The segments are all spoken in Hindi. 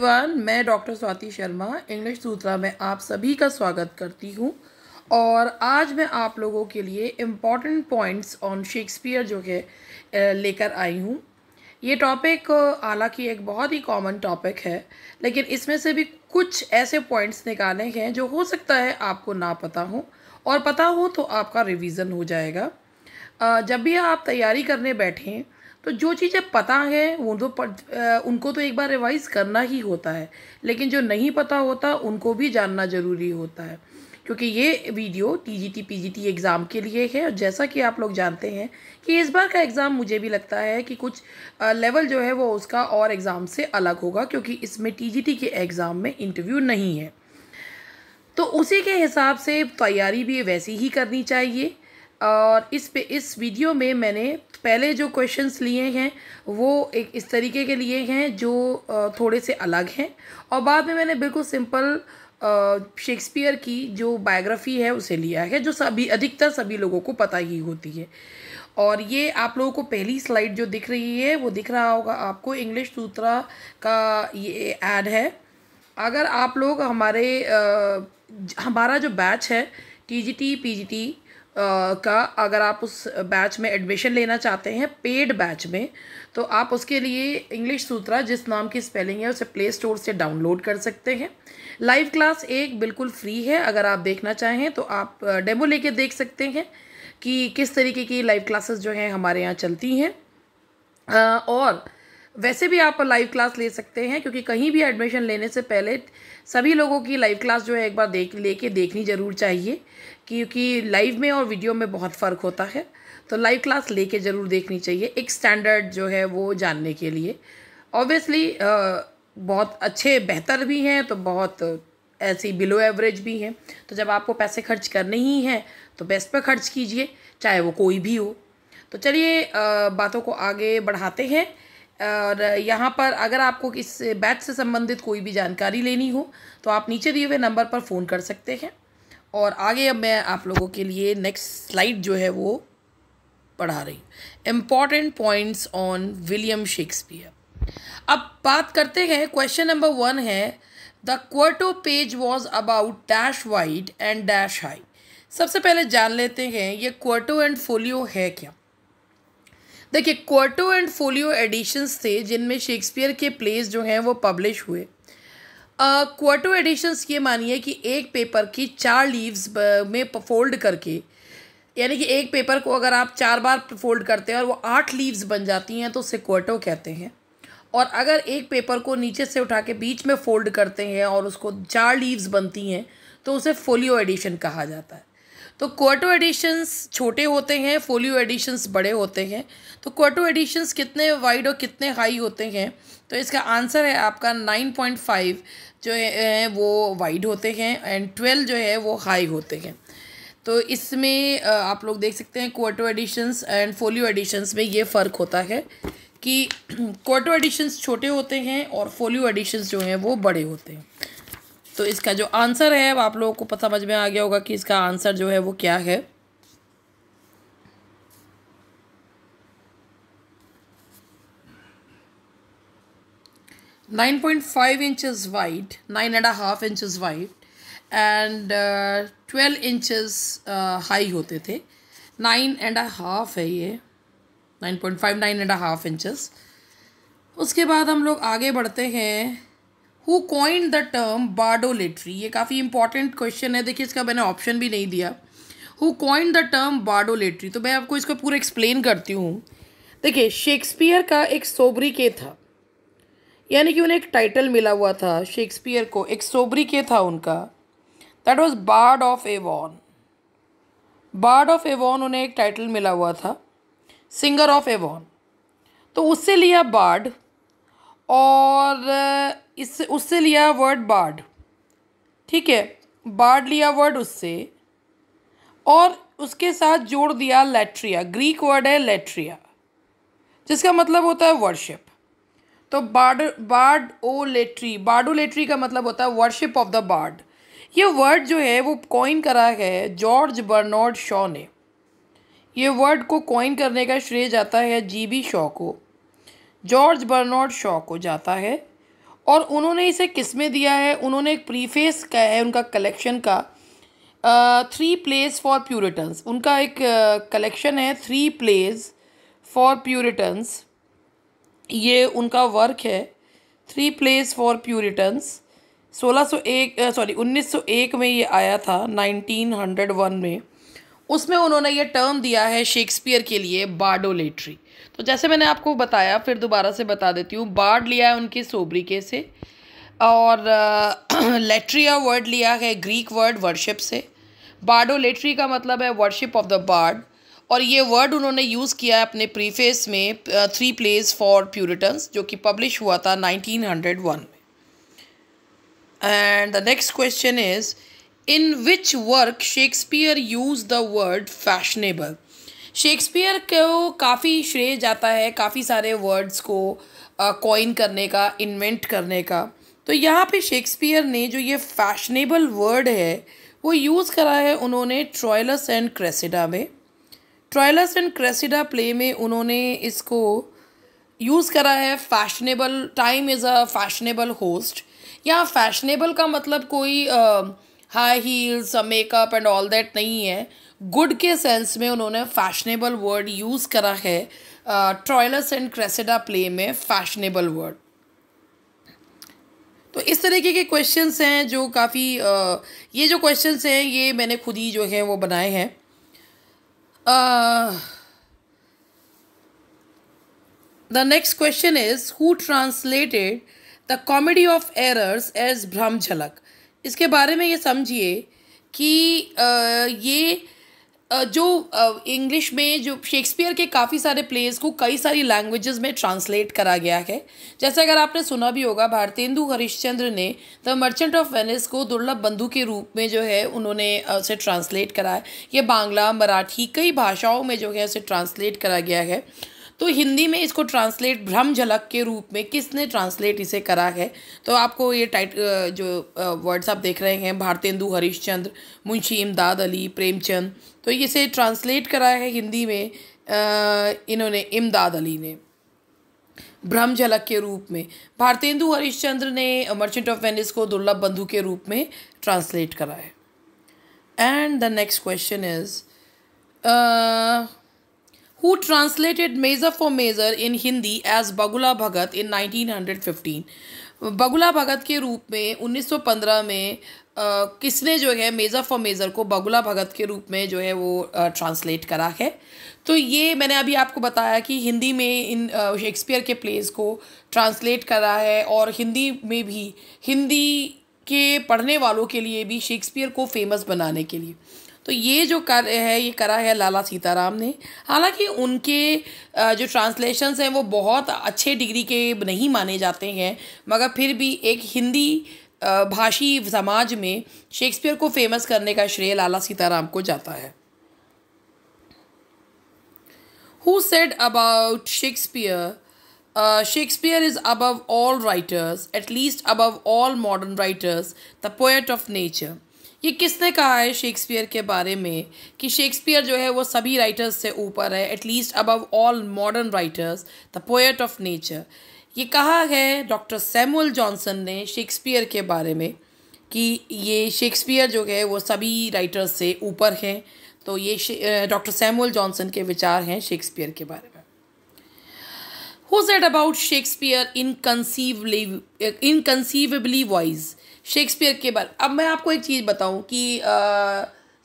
वन मैं डॉक्टर स्वाति शर्मा इंग्लिश सूत्रा में आप सभी का स्वागत करती हूं और आज मैं आप लोगों के लिए इम्पॉर्टेंट पॉइंट्स ऑन शेक्सपियर जो है लेकर आई हूं। ये टॉपिक हालांकि एक बहुत ही कॉमन टॉपिक है, लेकिन इसमें से भी कुछ ऐसे पॉइंट्स निकाले हैं जो हो सकता है आपको ना पता हो, और पता हो तो आपका रिवीज़न हो जाएगा। जब भी आप तैयारी करने बैठें तो जो चीज़ें पता हैं उनको तो एक बार रिवाइज़ करना ही होता है, लेकिन जो नहीं पता होता उनको भी जानना ज़रूरी होता है, क्योंकि ये वीडियो TGT PGT एग्ज़ाम के लिए है। और जैसा कि आप लोग जानते हैं कि इस बार का एग्ज़ाम मुझे भी लगता है कि कुछ लेवल जो है वो उसका और एग्ज़ाम से अलग होगा, क्योंकि इसमें TGT के एग्ज़ाम में इंटरव्यू नहीं है, तो उसी के हिसाब से तैयारी भी वैसी ही करनी चाहिए। और इस वीडियो में मैंने पहले जो क्वेश्चंस लिए हैं वो एक इस तरीके के लिए हैं जो थोड़े से अलग हैं, और बाद में मैंने बिल्कुल सिंपल शेक्सपियर की जो बायोग्राफी है उसे लिया है, जो अधिकतर सभी लोगों को पता ही होती है। और ये आप लोगों को पहली स्लाइड जो दिख रही है वो दिख रहा होगा आपको, इंग्लिश सूत्रा का ये ऐड है। अगर आप लोग हमारा जो बैच है TGT PGT का, अगर आप उस बैच में एडमिशन लेना चाहते हैं पेड बैच में, तो आप उसके लिए इंग्लिश सूत्रा जिस नाम की स्पेलिंग है उसे प्ले स्टोर से डाउनलोड कर सकते हैं। लाइव क्लास एक बिल्कुल फ्री है, अगर आप देखना चाहें तो आप डेमो लेके देख सकते हैं कि किस तरीके की लाइव क्लासेस जो हैं हमारे यहाँ चलती हैं। और वैसे भी आप लाइव क्लास ले सकते हैं, क्योंकि कहीं भी एडमिशन लेने से पहले सभी लोगों की लाइव क्लास जो है एक बार देखनी ज़रूर चाहिए, क्योंकि लाइव में और वीडियो में बहुत फ़र्क होता है। तो लाइव क्लास लेके ज़रूर देखनी चाहिए, एक स्टैंडर्ड जो है वो जानने के लिए। ऑब्वियसली बहुत अच्छे बेहतर भी हैं तो बहुत ऐसी बिलो एवरेज भी हैं, तो जब आपको पैसे खर्च करने ही हैं तो बेस्ट पर खर्च कीजिए, चाहे वो कोई भी हो। तो चलिए बातों को आगे बढ़ाते हैं। और यहाँ पर अगर आपको इस बैच से संबंधित कोई भी जानकारी लेनी हो तो आप नीचे दिए हुए नंबर पर फ़ोन कर सकते हैं। और आगे अब मैं आप लोगों के लिए नेक्स्ट स्लाइड जो है वो पढ़ा रही हूँ, important points on William Shakespeare. अब बात करते हैं, क्वेश्चन नंबर 1 है the quarto page was about dash wide and dash high. सबसे पहले जान लेते हैं ये क्वार्टो एंड फोलियो है क्या। देखिए, क्वार्टो एंड फोलियो एडिशंस थे जिनमें शेक्सपियर के प्लेस जो हैं वो पब्लिश हुए। क्वार्टो एडिशंस ये मानिए कि एक पेपर की 4 लीव्स में फोल्ड करके, यानी कि एक पेपर को अगर आप 4 बार फोल्ड करते हैं और वो 8 लीव्स बन जाती हैं तो उसे क्वार्टो कहते हैं। और अगर एक पेपर को नीचे से उठा के बीच में फोल्ड करते हैं और उसको 4 लीव्स बनती हैं तो उसे फोलियो एडिशन कहा जाता है। तो क्वार्टो एडिशंस छोटे होते हैं, फोलियो एडिशंस बड़े होते हैं। तो क्वार्टो एडिशंस कितने वाइड और कितने हाई होते हैं, तो इसका आंसर है आपका 9.5 जो है वो वाइड होते हैं एंड 12 जो है वो हाई होते हैं। तो इसमें आप लोग देख सकते हैं quarto editions and folio editions में ये फ़र्क होता है कि क्वार्टो एडिशंस छोटे होते हैं और फोलियो एडिशंस जो हैं वो बड़े होते हैं। तो इसका जो आंसर है आप लोगों को पता समझ में आ गया होगा कि इसका आंसर जो है वो क्या है। Nine 9.5 inches wide, 9.5 inches wide and 12 inches high होते थे। 9.5 है ये, 9.5, 9.5 इंचेस। उसके बाद हम लोग आगे बढ़ते हैं। Who coined the term bardolatry? ये काफ़ी इंपॉर्टेंट क्वेश्चन है। देखिए, इसका मैंने ऑप्शन भी नहीं दिया। Who coined the term bardolatry? तो मैं आपको इसको पूरा एक्सप्लेन करती हूँ। देखिए, शेक्सपियर का एक सोब्रिके था, यानी कि उन्हें एक टाइटल मिला हुआ था शेक्सपियर को, एक सोब्रिके था उनका, that was bard of Avon. Board of Avon उन्हें एक टाइटल मिला हुआ था, सिंगर ऑफ एवॉन, तो उससे लिया बार्ड, और उससे लिया वर्ड बार्ड, ठीक है, बार्ड लिया वर्ड उससे, और उसके साथ जोड़ दिया लेट्रिया, ग्रीक वर्ड है लेट्रिया, जिसका मतलब होता है वर्शिप। तो बार्डोलेट्री का मतलब होता है वर्शिप ऑफ द बार्ड। ये वर्ड जो है वो कॉइन करा है जॉर्ज बर्नार्ड शॉ ने। ये वर्ड को कॉइन करने का श्रेय जाता है जीबी शॉ को, जॉर्ज बर्नार्ड शॉ को जाता है। और उन्होंने इसे किस में दिया है, उन्होंने एक प्रीफेस का है उनका कलेक्शन का, थ्री प्लेस फॉर प्यूरिटन्स, उनका एक कलेक्शन है थ्री प्लेस फॉर प्यूरिटन्स, ये उनका वर्क है थ्री प्लेस फॉर प्यूरिटन्स। 1901 में ये आया था, 1901 में, उसमें उन्होंने ये टर्म दिया है शेक्सपियर के लिए बार्डोलेट्री। तो जैसे मैंने आपको बताया, फिर दोबारा से बता देती हूँ, बार्ड लिया है उनके सोब्रिके से, और लेट्रिया वर्ड लिया है ग्रीक वर्ड वर्शिप से, बार्डोलेट्री का मतलब है वर्शिप ऑफ द बार्ड, और ये वर्ड उन्होंने यूज़ किया है अपने प्रीफेस में थ्री प्लेस फॉर प्यूरिटन्स, जो कि पब्लिश हुआ था 1901 में। And the next question is, in which work Shakespeare used the word fashionable? Shakespeare को काफ़ी श्रेय जाता है काफ़ी सारे वर्ड्स को कॉइन करने का, इन्वेंट करने का। तो यहाँ पे शेक्सपियर ने जो ये फैशनेबल वर्ड है वो यूज़ करा है उन्होंने ट्रॉयलस एंड क्रेसिडा में। ट्रॉयलस एंड क्रेसिडा प्ले में उन्होंने इसको यूज़ करा है, fashionable, time is a fashionable host. यहाँ फैशनेबल का मतलब कोई high heels, makeup and all that नहीं है, गुड के सेंस में उन्होंने फैशनेबल वर्ड यूज़ करा है ट्रॉयलस एंड क्रेसिडा प्ले में, फैशनेबल वर्ड। तो इस तरीके के क्वेश्चंस हैं जो काफ़ी ये जो क्वेश्चंस हैं ये मैंने खुद ही जो है वो बनाए हैं। The next question is who translated the Comedy of Errors as Bhram Jhalak. इसके बारे में ये समझिए कि ये जो इंग्लिश में जो शेक्सपियर के काफ़ी सारे प्लेस को कई सारी लैंग्वेजेस में ट्रांसलेट करा गया है। जैसे अगर आपने सुना भी होगा, भारतेंदु हरिश्चंद्र ने द मर्चेंट ऑफ वेनिस को दुर्लभ बंधु के रूप में जो है उन्होंने उसे ट्रांसलेट करा है। ये बांग्ला, मराठी, कई भाषाओं में जो है उसे ट्रांसलेट करा गया है। तो हिंदी में इसको ट्रांसलेट भ्रम झलक के रूप में किसने ट्रांसलेट इसे करा है? तो आपको ये टाइटल जो वर्ड्स आप देख रहे हैं, भारतेंदु हरिश्चंद्र, मुंशी इमदाद अली, प्रेमचंद, तो इसे ट्रांसलेट करा है हिंदी में इन्होंने, इमदाद अली ने, भ्रम झलक के रूप में। भारतेंदु हरिश्चंद्र ने मर्चेंट ऑफ वेनिस को दुर्लभ बंधु के रूप में ट्रांसलेट करा है। And the next question is Who translated Measure for Measure in Hindi as बगुला भगत in 1915? बगुला भगत के रूप में 1915 में किसने जो है मेज़र फॉर मेज़र को बगुला भगत के रूप में जो है वो ट्रांसलेट करा है? तो ये मैंने अभी आपको बताया कि हिंदी में इन शेक्सपियर के प्लेस को ट्रांसलेट करा है, और हिंदी में भी, हिंदी के पढ़ने वालों के लिए भी शेक्सपियर को फेमस बनाने के लिए तो ये जो कार्य है ये करा है लाला सीताराम ने। हालांकि उनके जो ट्रांसलेशंस हैं वो बहुत अच्छे डिग्री के नहीं माने जाते हैं, मगर फिर भी एक हिंदी भाषी समाज में शेक्सपियर को फेमस करने का श्रेय लाला सीताराम को जाता है। Who said about Shakespeare, Shakespeare is above all writers, at least above all modern writers, the poet of nature. ये किसने कहा है शेक्सपियर के बारे में कि शेक्सपियर जो है वो सभी राइटर्स से ऊपर है, at least above all modern writers, the poet of nature? ये कहा है डॉक्टर सैमुअल जॉनसन ने शेक्सपियर के बारे में कि ये शेक्सपियर जो है वो सभी राइटर्स से ऊपर हैं। तो ये डॉक्टर सैमुअल जॉनसन के विचार हैं शेक्सपियर के बारे में। Who said about Shakespeare inconceivably wise? Shakespeare के बारे, अब मैं आपको एक चीज़ बताऊं कि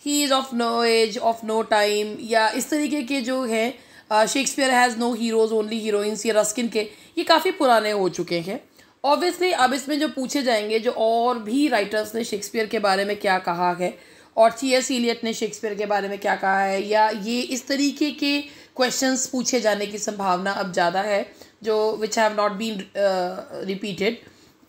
he is of no age, of no time, या इस तरीके के जो हैं Shakespeare has no heroes only heroines, या रस्किन के, ये काफ़ी पुराने हो चुके हैं। ऑब्वियसली अब इसमें जो पूछे जाएंगे जो और भी राइटर्स ने शेक्सपियर के बारे में क्या कहा है, और टी.एस. इलियट ने शेक्सपियर के बारे में क्या कहा है, या ये इस तरीके के क्वेश्चंस पूछे जाने की संभावना अब ज़्यादा है, जो which have not been repeated.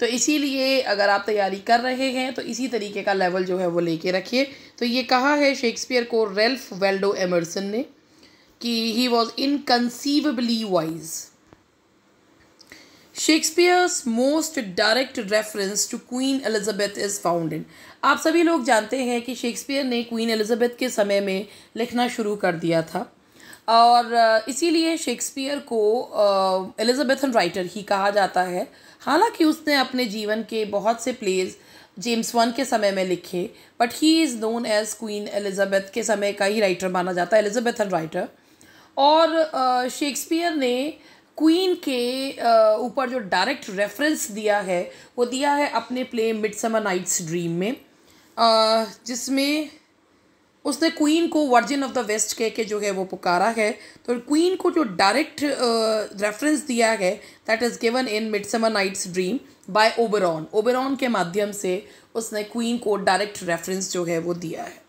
तो इसीलिए अगर आप तैयारी कर रहे हैं तो इसी तरीके का लेवल जो है वो लेके रखिए। तो ये कहा है शेक्सपियर को रेल्फ वाल्डो एमर्सन ने कि he was inconceivably wise. Shakespeare's most direct reference to queen Elizabeth is found in, आप सभी लोग जानते हैं कि शेक्सपियर ने क्वीन एलिजाबेथ के समय में लिखना शुरू कर दिया था। और इसीलिए शेक्सपियर को एलिजाबेथन राइटर ही कहा जाता है। हालांकि उसने अपने जीवन के बहुत से प्लेज जेम्स वन के समय में लिखे, but he is known as queen Elizabeth के समय का ही राइटर माना जाता है, एलिजाबेथन राइटर। और शेक्सपियर ने क्वीन के ऊपर जो डायरेक्ट रेफरेंस दिया है वो दिया है अपने प्ले मिडसमर नाइट्स ड्रीम में, जिसमें उसने क्वीन को वर्जिन ऑफ द वेस्ट कह के जो है वो पुकारा है। तो क्वीन को जो डायरेक्ट रेफरेंस दिया है that is given in Midsummer Night's Dream by Oberon. Oberon के माध्यम से उसने क्वीन को डायरेक्ट रेफरेंस जो है वो दिया है।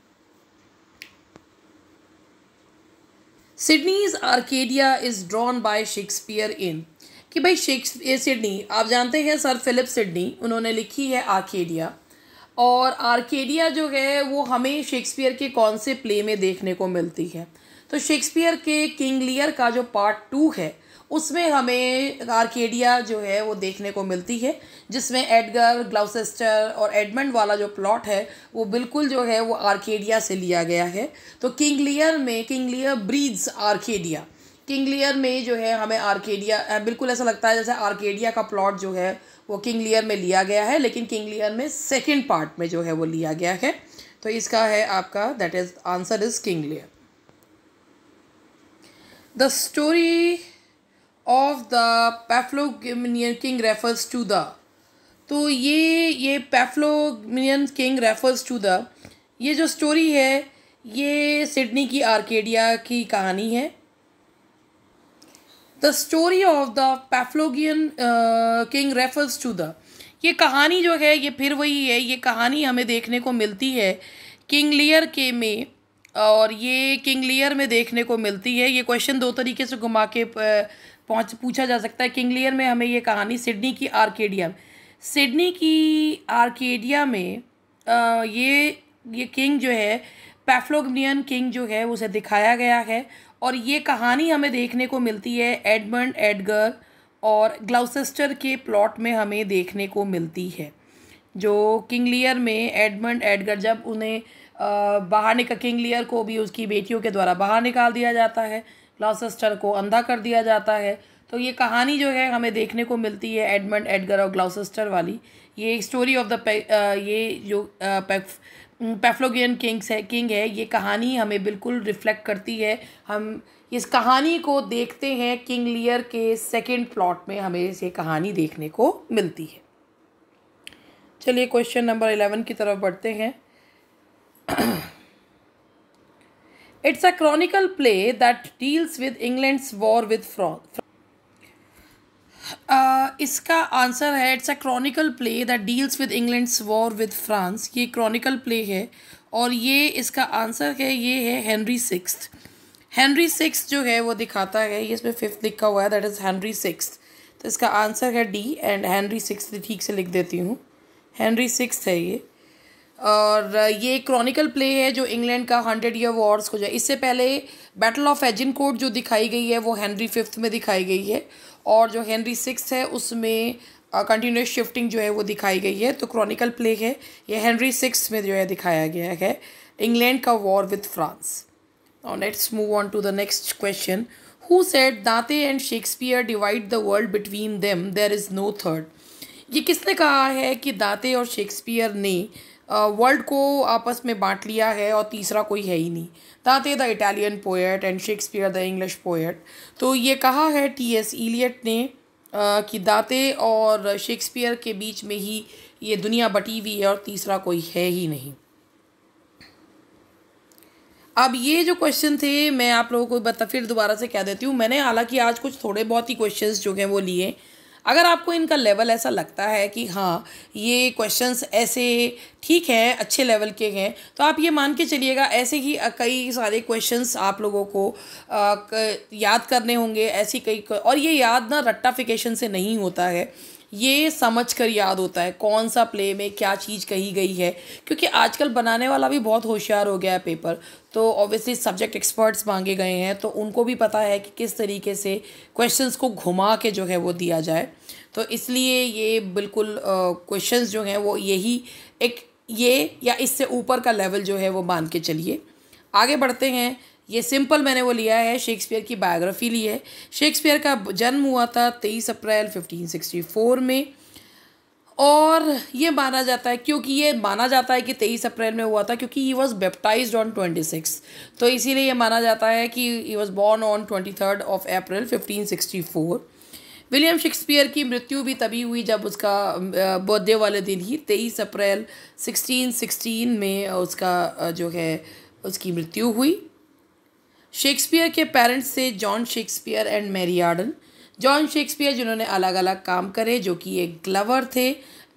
Sidney's Arcadia is drawn by Shakespeare in, कि भाई शेक्सपियर सिडनी आप जानते हैं सर फिलिप सिडनी, उन्होंने लिखी है आर्केडिया। और आर्केडिया जो है वो हमें शेक्सपियर के कौन से प्ले में देखने को मिलती है? तो शेक्सपियर के किंग लियर का जो पार्ट 2 है उसमें हमें आर्केडिया जो है वो देखने को मिलती है, जिसमें एडगर, ग्लाउसेस्टर और एडमंड वाला जो प्लॉट है वो बिल्कुल जो है वो आर्केडिया से लिया गया है। तो किंग लियर में, king Lear breeds Arcadia, king Lear में जो है हमें आर्केडिया बिल्कुल ऐसा लगता है जैसे आर्केडिया का प्लॉट जो है वो किंग लियर में लिया गया है, लेकिन किंग लियर में 2nd पार्ट में जो है वो लिया गया है। तो इसका है आपका that is answer is king Lear. The story of the Paphlagonian king refers to the, तो ये Paphlagonian king refers to the, ये जो स्टोरी है ये सिडनी की आर्केडिया की कहानी है। The story of the Paphlagonian king refers to the, ये कहानी जो है ये फिर वही है, ये कहानी हमें देखने को मिलती है किंग लियर के में, और ये किंग लियर में देखने को मिलती है। ये क्वेश्चन 2 तरीके से घुमा के पूछा जा सकता है। किंग लियर में हमें ये कहानी सिडनी की आर्केडिया, सिडनी की आर्केडिया में ये किंग जो है पैफ्लोमिनियन किंग जो है उसे दिखाया गया है, और ये कहानी हमें देखने को मिलती है एडमंड, एडगर और ग्लाउसेस्टर के प्लॉट में हमें देखने को मिलती है। जो किंग लियर में एडमंड, एडगर जब उन्हें बाहर निकाल, किंग लियर को भी उसकी बेटियों के द्वारा बाहर निकाल दिया जाता है, ग्लाउसेस्टर को अंधा कर दिया जाता है। तो ये कहानी जो है हमें देखने को मिलती है एडमंड, एडगर और ग्लाउसेस्टर वाली। ये story of the Paphlagonian king है ये कहानी हमें बिल्कुल रिफ्लेक्ट करती है। हम इस कहानी को देखते हैं किंग लियर के 2nd प्लॉट में, हमें ये कहानी देखने को मिलती है। चलिए क्वेश्चन नंबर 11 की तरफ बढ़ते हैं। It's a chronicle play that deals with England's war with France, इसका आंसर है it's a chronicle play that deals with England's war with France. ये क्रॉनिकल प्ले है और ये इसका आंसर है, ये है हेनरी VI। हेनरी VI जो है वो दिखाता है, ये इसमें 5th लिखा हुआ है दैट इज़ हेनरी VI। तो इसका आंसर है डी एंड हेनरी VI, ठीक से लिख देती हूँ, हेनरी VI है ये। और ये क्रॉनिकल प्ले है जो इंग्लैंड का 100 ईयर वॉर्स को जाए, इससे पहले बैटल ऑफ एजिनकोट जो दिखाई गई है वो हेनरी V में दिखाई गई है, और जो हेनरी VI है उसमें कंटिन्यूस शिफ्टिंग जो है वो दिखाई गई है। तो क्रॉनिकल प्ले है ये हेनरी VI में जो है दिखाया गया है इंग्लैंड का वॉर विद फ्रांस। और let's move on to the next question. Who said Dante and Shakespeare divide the world between them there is no third, ये किसने कहा है कि दांते और शेक्सपियर ने वर्ल्ड को आपस में बांट लिया है और तीसरा कोई है ही नहीं? Dante the Italian poet and Shakespeare the English poet. तो ये कहा है T.S. इलियट ने कि दांते और शेक्सपियर के बीच में ही ये दुनिया बटी हुई है और तीसरा कोई है ही नहीं। अब ये जो क्वेश्चन थे मैं आप लोगों को फिर दोबारा से कह देती हूँ, मैंने हालांकि आज कुछ थोड़े बहुत ही क्वेश्चंस जो हैं वो लिए। अगर आपको इनका लेवल ऐसा लगता है कि हाँ ये क्वेश्चंस ऐसे ठीक हैं, अच्छे लेवल के हैं, तो आप ये मान के चलिएगा ऐसे ही कई सारे क्वेश्चंस आप लोगों को याद करने होंगे, ऐसी कई। और ये याद ना रट्टाफिकेशन से नहीं होता है, ये समझ कर याद होता है कौन सा प्ले में क्या चीज़ कही गई है, क्योंकि आजकल बनाने वाला भी बहुत होशियार हो गया है पेपर, तो ऑब्वियसली सब्जेक्ट एक्सपर्ट्स मांगे गए हैं तो उनको भी पता है कि किस तरीके से क्वेश्चंस को घुमा के जो है वो दिया जाए। तो इसलिए ये बिल्कुल क्वेश्चंस जो हैं वो यही एक ये या इससे ऊपर का लेवल जो है वो मान के चलिए। आगे बढ़ते हैं। ये सिंपल मैंने वो लिया है, शेक्सपियर की बायोग्राफी ली है। शेक्सपियर का जन्म हुआ था 23 अप्रैल 1564 में, और ये माना जाता है कि 23 अप्रैल में हुआ था, क्योंकि ही वॉज बेप्टाइज ऑन 26, तो इसीलिए ये माना जाता है कि he was born on 23 April 1564। William Shakespeare की मृत्यु भी तभी हुई जब उसका बर्थडे वाले दिन ही 23 अप्रैल 1616 में उसका जो है उसकी मृत्यु हुई। शेक्सपियर के पेरेंट्स से John Shakespeare and Mary Arden. John Shakespeare जिन्होंने अलग अलग काम करे, जो कि एक ग्लवर थे,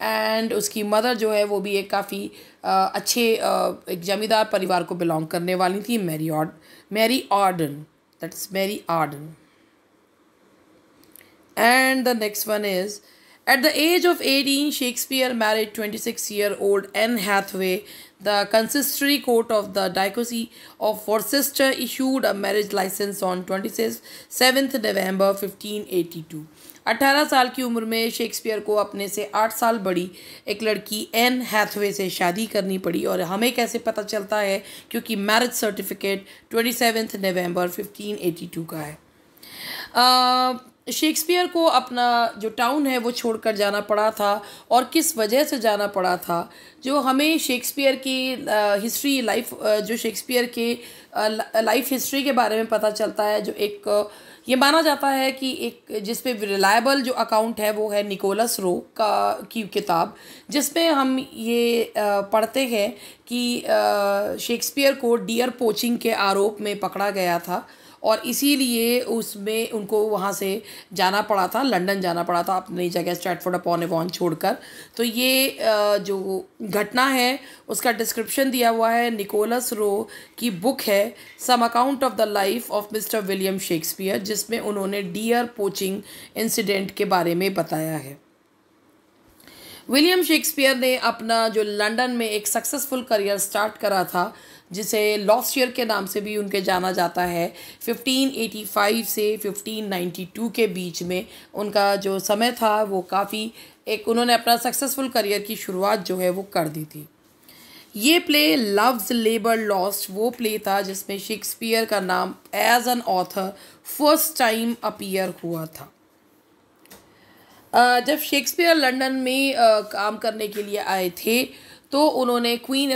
एंड उसकी मदर जो है वो भी एक काफ़ी अच्छे एक जमींदार परिवार को बिलोंग करने वाली थी, Mary Arden. And the next one is, at the age of 18, Shakespeare married 26-year-old Anne Hathaway. The consistory court of the Diocese of Worcester issued a marriage license on 27th November 1582. 18 साल की उम्र में शेक्सपियर को अपने से 8 साल बड़ी एक लड़की एन हैथवे से शादी करनी पड़ी, और हमें कैसे पता चलता है क्योंकि मैरिज सर्टिफिकेट 27th November 1582 का है। शेक्सपियर को अपना जो टाउन है वो छोड़कर जाना पड़ा था, और किस वजह से जाना पड़ा था जो हमें शेक्सपियर की हिस्ट्री लाइफ जो शेक्सपियर के लाइफ हिस्ट्री के बारे में पता चलता है, जो एक ये माना जाता है कि एक जिस पे रिलायबल जो अकाउंट है वो है निकोलस रो की किताब, जिसमें हम ये पढ़ते हैं कि शेक्सपियर को डियर पोचिंग के आरोप में पकड़ा गया था, और इसीलिए उसमें उनको वहाँ से जाना पड़ा था, लंदन जाना पड़ा था अपनी जगह स्ट्रैटफोर्ड-अपॉन-एवॉन छोड़कर। तो ये जो घटना है उसका डिस्क्रिप्शन दिया हुआ है, निकोलस रो की बुक है some account of the life of mister William Shakespeare, जिसमें उन्होंने डियर पोचिंग इंसिडेंट के बारे में बताया है। विलियम शेक्सपियर ने अपना जो लंदन में एक सक्सेसफुल करियर स्टार्ट करा था, जिसे लॉस्ट ईयर के नाम से भी उनके जाना जाता है। 1585 से 1592 के बीच में उनका जो समय था वो काफ़ी एक उन्होंने अपना सक्सेसफुल करियर की शुरुआत जो है वो कर दी थी। ये प्ले लव्स लेबर लॉस्ट वो प्ले था जिसमें शेक्सपियर का नाम as an author first time appear हुआ था। जब शेक्सपियर लंदन में काम करने के लिए आए थे तो उन्होंने क्वीन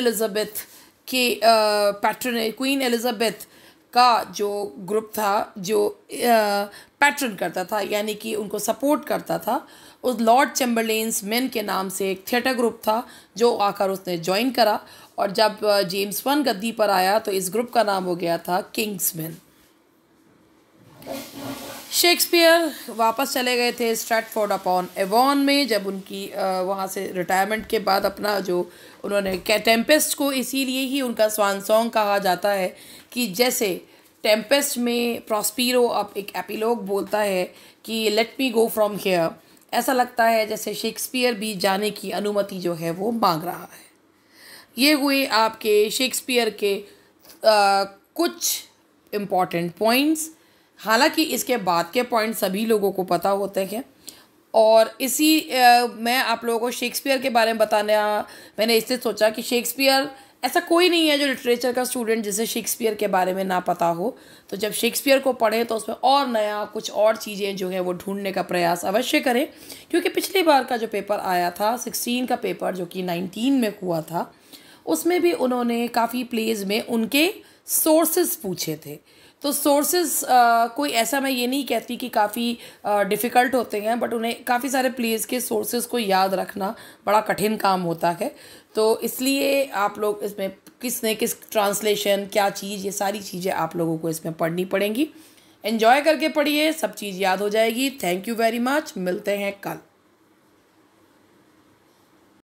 एलिजाबेथ का जो ग्रुप था जो पैट्रन करता था, यानी कि उनको सपोर्ट करता था, उस लॉर्ड चैम्बरलेन्स मेन के नाम से एक थिएटर ग्रुप था जो आकर उसने ज्वाइन करा, और जब जेम्स वन गद्दी पर आया तो इस ग्रुप का नाम हो गया था किंग्स मैन। शेक्सपियर वापस चले गए थे स्ट्रैटफोर्ड-अपॉन-एवॉन में, जब उनकी वहाँ से रिटायरमेंट के बाद अपना जो उन्होंने टेम्पेस्ट को इसीलिए ही उनका स्वान सॉन्ग कहा जाता है कि जैसे टेम्पेस्ट में प्रॉस्पीरो अब एक एपिलोग बोलता है कि let me go from here, ऐसा लगता है जैसे शेक्सपियर भी जाने की अनुमति जो है वो मांग रहा है। ये हुए आपके शेक्सपियर के कुछ इम्पॉर्टेंट पॉइंट्स। हालांकि इसके बाद के पॉइंट सभी लोगों को पता होते हैं, और इसी मैं आप लोगों को शेक्सपियर के बारे में बताना मैंने इससे सोचा कि शेक्सपियर ऐसा कोई नहीं है जो लिटरेचर का स्टूडेंट जिसे शेक्सपियर के बारे में ना पता हो, तो जब शेक्सपियर को पढ़ें तो उसमें और नया कुछ और चीज़ें जो है वो ढूंढने का प्रयास अवश्य करें, क्योंकि पिछली बार का जो पेपर आया था 16 का पेपर जो कि 19 में हुआ था, उसमें भी उन्होंने काफ़ी प्लेज में उनके सोर्सेज पूछे थे। तो सोर्सेज कोई ऐसा मैं ये नहीं कहती कि काफ़ी डिफ़िकल्ट होते हैं, बट उन्हें काफ़ी सारे प्लेस के सोर्सेज को याद रखना बड़ा कठिन काम होता है, तो इसलिए आप लोग इसमें किसने किस ट्रांसलेशन क्या चीज़, ये सारी चीज़ें आप लोगों को इसमें पढ़नी पड़ेंगी। एन्जॉय करके पढ़िए, सब चीज़ याद हो जाएगी। थैंक यू वेरी मच, मिलते हैं कल।